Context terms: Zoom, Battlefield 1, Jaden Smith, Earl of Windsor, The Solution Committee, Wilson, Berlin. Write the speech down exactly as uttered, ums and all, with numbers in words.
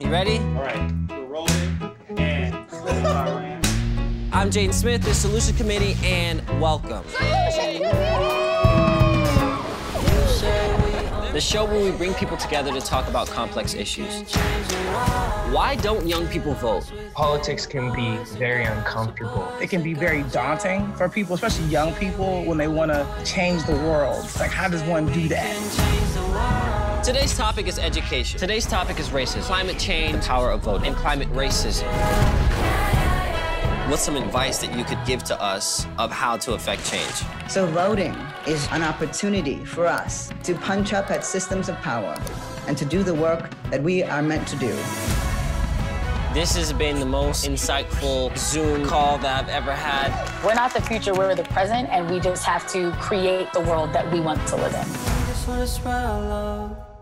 You ready? All right, we're rolling and I'm Jaden Smith, The Solution Committee, and welcome. Solution Committee! The show where we bring people together to talk about complex issues. Why don't young people vote? Politics can be very uncomfortable. It can be very daunting for people, especially young people, when they want to change the world. It's like, how does one do that? Today's topic is education. Today's topic is racism, climate change, the power of voting, and climate racism. What's some advice that you could give to us of how to affect change? So voting is an opportunity for us to punch up at systems of power and to do the work that we are meant to do. This has been the most insightful Zoom call that I've ever had. We're not the future, we're the present, and we just have to create the world that we want to live in. I just wanna smile, love.